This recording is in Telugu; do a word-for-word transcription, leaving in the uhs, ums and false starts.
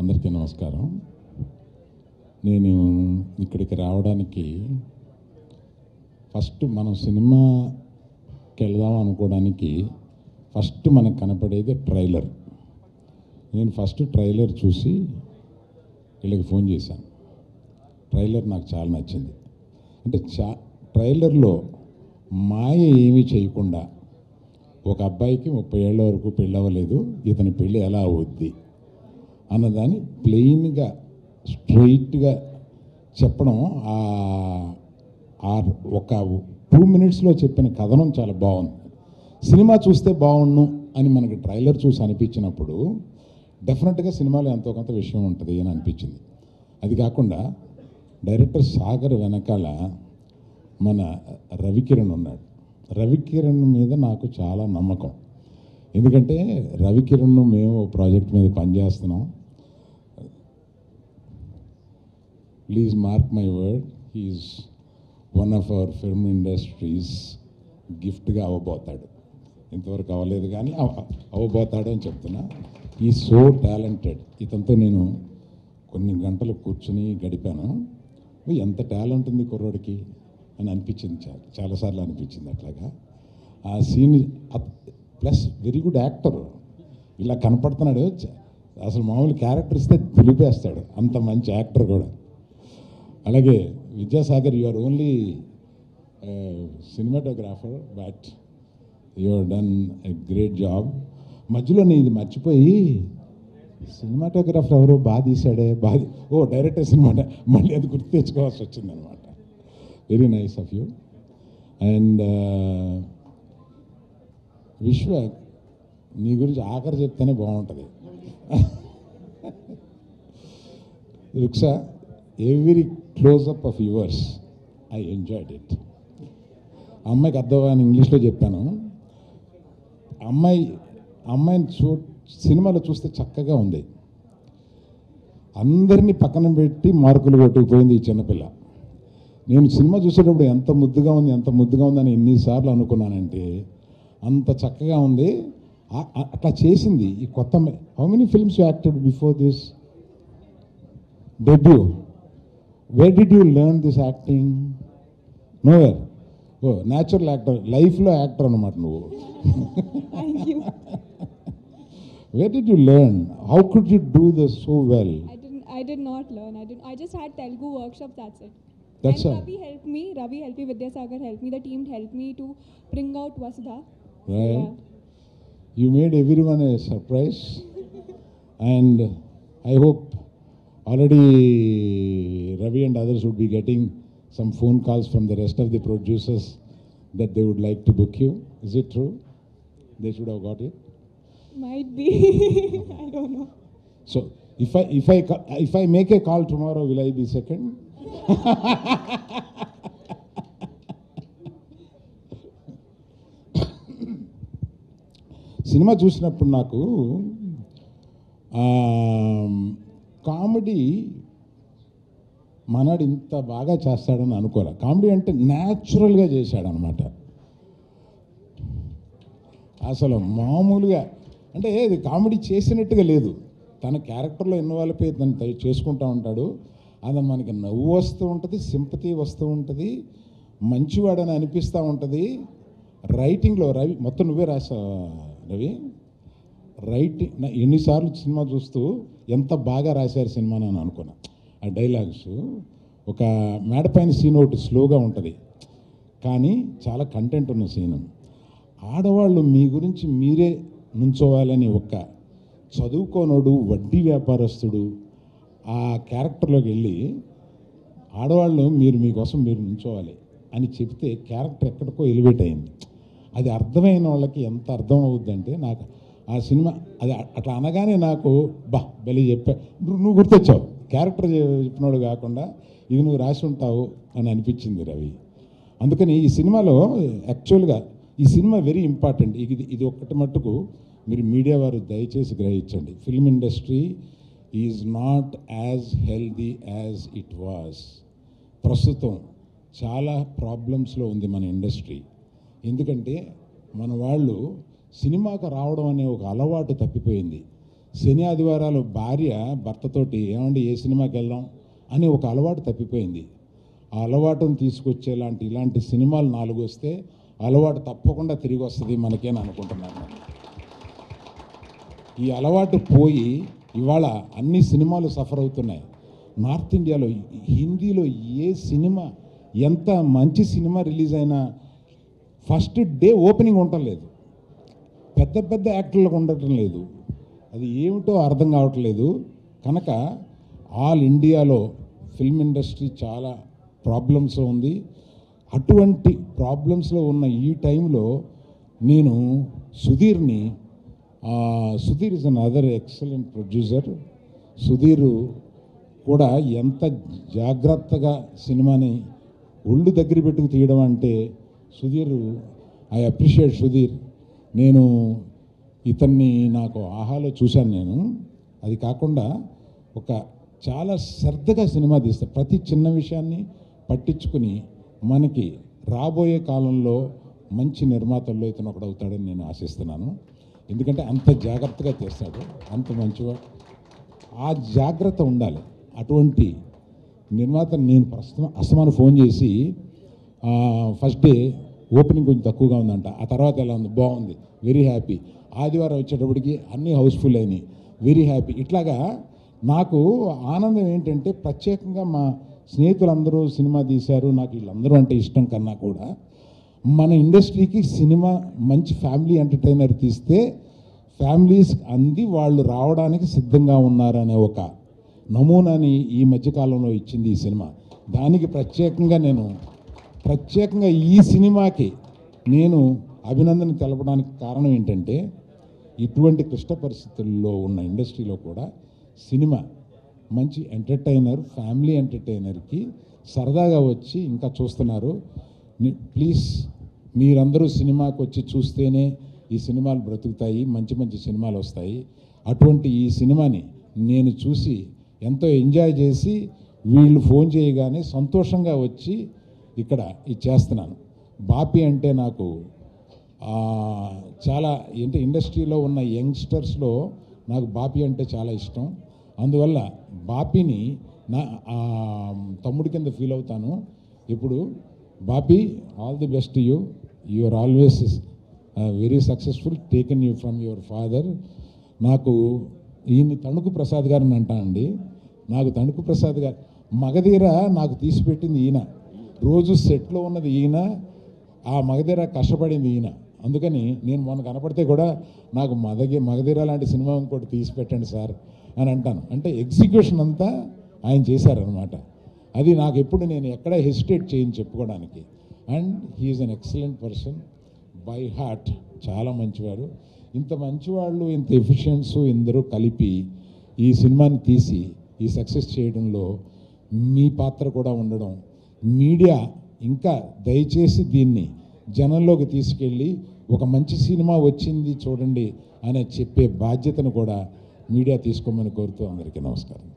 అందరికీ నమస్కారం. నేను ఇక్కడికి రావడానికి ఫస్ట్ మనం సినిమాకి వెళ్దాం అనుకోవడానికి ఫస్ట్ మనకు కనపడేది ట్రైలర్. నేను ఫస్ట్ ట్రైలర్ చూసి వీళ్ళకి ఫోన్ చేశాను. ట్రైలర్ నాకు చాలా నచ్చింది. అంటే చా ట్రైలర్లో మాయ ఏమీ చేయకుండా ఒక అబ్బాయికి ముప్పై ఏళ్ళ వరకు పెళ్ళి అవ్వలేదు, ఇతని పెళ్ళి ఎలా అవుద్ది అన్నదాన్ని ప్లెయిన్గా స్ట్రైట్గా చెప్పడం ఆ ఒక టూ మినిట్స్లో చెప్పిన కథనం చాలా బాగుంది. సినిమా చూస్తే బాగుండు అని మనకి ట్రైలర్ చూసి అనిపించినప్పుడు డెఫినెట్గా సినిమాలో ఎంతో కొంత విషయం ఉంటుంది అని అనిపించింది. అది కాకుండా డైరెక్టర్ సాగర్ వెనకాల మన రవికిరణ్ ఉన్నాడు. రవికిరణ్ మీద నాకు చాలా నమ్మకం. ఎందుకంటే రవికిరణ్ మేము ప్రాజెక్ట్ మీద పనిచేస్తున్నాం. Please mark my word, he's one of our film industries గిఫ్ట్గా అవ్వబోతాడు. ఇంతవరకు అవ్వలేదు కానీ అవ్వబోతాడు అని చెప్తున్నా. ఈ సో టాలెంటెడ్. ఇతనితో నేను కొన్ని గంటలు కూర్చుని గడిపాను. ఎంత టాలెంట్ ఉంది కుర్రోడికి అని అనిపించింది. చాలా చాలాసార్లు అనిపించింది అట్లాగా. ఆ scene plus very good actor. ఇలా కనపడుతున్నాడు, అసలు మామూలు క్యారెక్టర్ ఇస్తే దులిపేస్తాడు, అంత మంచి యాక్టర్ కూడా. అలాగే Vidyasagar, you are only cinematographer but you are done a great job. మధ్యలో నేను ఇది మర్చిపోయి సినిమాటోగ్రాఫర్ ఎవరో బాగా తీశాడే, బాగా ఓ డైరెక్టర్ సినిమా, మళ్ళీ అది గుర్తు తెచ్చుకోవాల్సి వచ్చిందనమాట. Very nice of you. And Vishwa, నీ గురించి ఆఖరి చెప్తేనే బాగుంటుంది. Ruksa, every close up of yours I enjoyed it. అమ్మాయికి అర్థమని ఇంగ్లీష్లో చెప్పాను. అమ్మాయి అమ్మాయిని చూ సినిమాలో చూస్తే చక్కగా ఉంది. అందరినీ పక్కన పెట్టి మార్కులు కొట్టుకుపోయింది ఈ చిన్నపిల్ల. నేను సినిమా చూసేటప్పుడు ఎంత ముద్దుగా ఉంది ఎంత ముద్దుగా ఉందని ఎన్నిసార్లు అనుకున్నానంటే అంత చక్కగా ఉంది. అట్లా చేసింది ఈ కొత్త. How many films you acted before this debut? Where did you learn this acting? Nowhere. ఓ న్యాచురల్ యాక్టర్, లైఫ్లో యాక్టర్ అనమాట నువ్వు. Where did you learn? How could you do this so well? I didn't. I did not learn. I didn't. I just had Telugu workshops. That's it. That's and all. Ravi helped me. Ravi helped me. Vidyasagar helped me. The team helped me to bring out Vasudha. Right. Yeah. You made everyone a surprise, and I hope already Ravi and others would be getting some phone calls from the rest of the producers that they would like to book you. Is it true? They should have got it. Might be. I don't know. So if I if I if I make a call tomorrow, will I be second? Cinema చూసినప్పుడు నాకు కామెడీ మనడు ఇంత బాగా చేస్తాడని అనుకోలే. కామెడీ అంటే న్యాచురల్గా చేశాడనమాట. అసలు మామూలుగా అంటే ఇది కామెడీ చేసినట్టుగా లేదు. తన క్యారెక్టర్లో ఇన్వాల్వ్ అయ్యి తను చేసుకుంటూ ఉంటాడు. అది మనకి నవ్వు వస్తూ ఉంటుంది, సింపతి వస్తూ ఉంటుంది, మంచివాడని అనిపిస్తూ ఉంటుంది. రైటింగ్లో రవి మొత్తం నువ్వే రాసావు రవి. రైటింగ్ నా ఎన్నిసార్లు సినిమా చూస్తూ ఎంత బాగా రాశారు సినిమా అని అనుకున్నా. ఆ డైలాగ్స్ ఒక మేడపైన సీన్ ఒకటి స్లోగా ఉంటుంది కానీ చాలా కంటెంట్ ఉన్న సీన్. ఆడవాళ్ళు మీ గురించి మీరే నుంచోవాలని ఒక్క చదువుకోనోడు వడ్డీ వ్యాపారస్తుడు ఆ క్యారెక్టర్లోకి వెళ్ళి ఆడవాళ్ళు మీరు మీకోసం మీరు నుంచోవాలి అని చెప్తే క్యారెక్టర్ ఎక్కడికో ఎలివేట్ అయింది. అది అర్థమైన వాళ్ళకి ఎంత అర్థం అవుద్దంటే నాకు ఆ సినిమా అది అట్లా అనగానే నాకు బా బలి చెప్పా, నువ్వు గుర్తొచ్చావు, క్యారెక్టర్ చెప్పినోడు కాకుండా ఇది నువ్వు రాసి ఉంటావు అని అనిపించింది రవి. అందుకని ఈ సినిమాలో యాక్చువల్గా ఈ సినిమా వెరీ ఇంపార్టెంట్. ఇది ఇది ఒక్కటి మట్టుకు మీరు మీడియా వారు దయచేసి గ్రహించండి. Film industry is not as healthy as it was. ప్రస్తుతం చాలా ప్రాబ్లమ్స్లో ఉంది మన ఇండస్ట్రీ. ఎందుకంటే మన వాళ్ళు సినిమాకు రావడం అనే ఒక అలవాటు తప్పిపోయింది. శని ఆదివారాలు భార్య భర్తతోటి ఏమండి ఏ సినిమాకి వెళ్దాం అని ఒక అలవాటు తప్పిపోయింది. ఆ అలవాటును తీసుకొచ్చేలాంటి ఇలాంటి సినిమాలు నాలుగు వస్తే అలవాటు తప్పకుండా తిరిగి వస్తుంది మనకేనా అనుకుంటున్నాను. ఈ అలవాటు పోయి ఇవాళ అన్ని సినిమాలు సఫర్ అవుతున్నాయి. నార్త్ ఇండియాలో హిందీలో ఏ సినిమా ఎంత మంచి సినిమా రిలీజ్ అయినా ఫస్ట్ డే ఓపెనింగ్ ఉండటం లేదు, పెద్ద పెద్ద యాక్టర్లకు ఉండటం లేదు, అది ఏమిటో అర్థం కావట్లేదు. కనుక ఆల్ ఇండియాలో ఫిల్మ్ ఇండస్ట్రీ చాలా ప్రాబ్లమ్స్లో ఉంది. అటువంటి ప్రాబ్లమ్స్లో ఉన్న ఈ టైంలో నేను సుధీర్ని, Sudheer is another excellent producer, Sudheer కూడా ఎంత జాగ్రత్తగా సినిమాని ఒళ్ళు దగ్గర పెట్టుకు తీయడం అంటే సుధీరు, ఐ అప్రిషియేట్ సుధీర్. నేను ఇతన్ని నాకు ఆహాలో చూశాను నేను. అది కాకుండా ఒక చాలా శ్రద్ధగా సినిమా తీస్తాను, ప్రతి చిన్న విషయాన్ని పట్టించుకుని మనకి రాబోయే కాలంలో మంచి నిర్మాతల్లో ఇతను ఒకడవుతాడని నేను ఆశిస్తున్నాను. ఎందుకంటే అంత జాగ్రత్తగా తీస్తాడు, అంత మంచివాడు. ఆ జాగ్రత్త ఉండాలి. అటువంటి నిర్మాతను నేను ప్రస్తుతం అస్మాను ఫోన్ చేసి ఫస్ట్ డే ఓపెనింగ్ కొంచెం తక్కువగా ఉందంట, ఆ తర్వాత ఎలా ఉంది, బాగుంది, వెరీ హ్యాపీ, ఆదివారం వచ్చేటప్పటికి అన్నీ హౌస్ఫుల్ అయినాయి, వెరీ హ్యాపీ. ఇట్లాగా నాకు ఆనందం ఏంటంటే ప్రత్యేకంగా మా స్నేహితులందరూ సినిమా తీశారు, నాకు వీళ్ళందరూ అంటే ఇష్టం కన్నా కూడా మన ఇండస్ట్రీకి సినిమా మంచి ఫ్యామిలీ ఎంటర్టైనర్ తీస్తే ఫ్యామిలీస్ అంది వాళ్ళు రావడానికి సిద్ధంగా ఉన్నారనే ఒక నమూనాని ఈ మధ్యకాలంలో ఇచ్చింది ఈ సినిమా. దానికి ప్రత్యేకంగా నేను ప్రత్యేకంగా ఈ సినిమాకి నేను అభినందన తెలపడానికి కారణం ఏంటంటే ఇటువంటి క్లిష్ట పరిస్థితుల్లో ఉన్న ఇండస్ట్రీలో కూడా సినిమా మంచి ఎంటర్టైనర్, ఫ్యామిలీ ఎంటర్టైనర్కి సరదాగా వచ్చి ఇంకా చూస్తున్నారు. ప్లీజ్ మీరందరూ సినిమాకు వచ్చి చూస్తేనే ఈ సినిమాలు బ్రతుకుతాయి, మంచి మంచి సినిమాలు వస్తాయి. అటువంటి ఈ సినిమాని నేను చూసి ఎంతో ఎంజాయ్ చేసి వీళ్ళు ఫోన్ చేయగానే సంతోషంగా వచ్చి ఇక్కడ ఇది చేస్తున్నాను. బాపి అంటే నాకు చాలా ఏంటి ఇండస్ట్రీలో ఉన్న యంగ్స్టర్స్లో నాకు బాపి అంటే చాలా ఇష్టం. అందువల్ల బాపిని నా తమ్ముడి కింద ఫీల్ అవుతాను ఇప్పుడు. Bapi, all the best to you, you are always very successful, taken you from your father. నాకు ఈయన్ని తణుకు ప్రసాద్ గారిని అంటానండి. నాకు తణుకు ప్రసాద్ గారు మగధీర నాకు తీసిపెట్టింది ఈయన, రోజు సెట్లో ఉన్నది ఈయన, ఆ మగధీర కష్టపడింది ఈయన. అందుకని నేను మొన్న కనపడితే కూడా నాకు మదగి మగధీర లాంటి సినిమా ఇంకోటి తీసి పెట్టండి సార్ అని అంటాను. అంటే ఎగ్జిక్యూషన్ అంతా ఆయన చేశారనమాట. అది నాకు ఎప్పుడు నేను ఎక్కడ హెసిటేట్ చేయని చెప్పుకోవడానికి. And he's an excellent person by heart, చాలా మంచివారు. ఇంత మంచివాళ్ళు, ఇంత ఎఫిషియన్స్ ఇందరూ కలిపి ఈ సినిమాని తీసి ఈ సక్సెస్ చేయడంలో మీ పాత్ర కూడా ఉండడం, మీడియా ఇంకా దయచేసి దీన్ని జనంలోకి తీసుకెళ్ళి ఒక మంచి సినిమా వచ్చింది చూడండి అని చెప్పే బాధ్యతను కూడా మీడియా తీసుకోమని కోరుతూ అందరికీ నమస్కారం.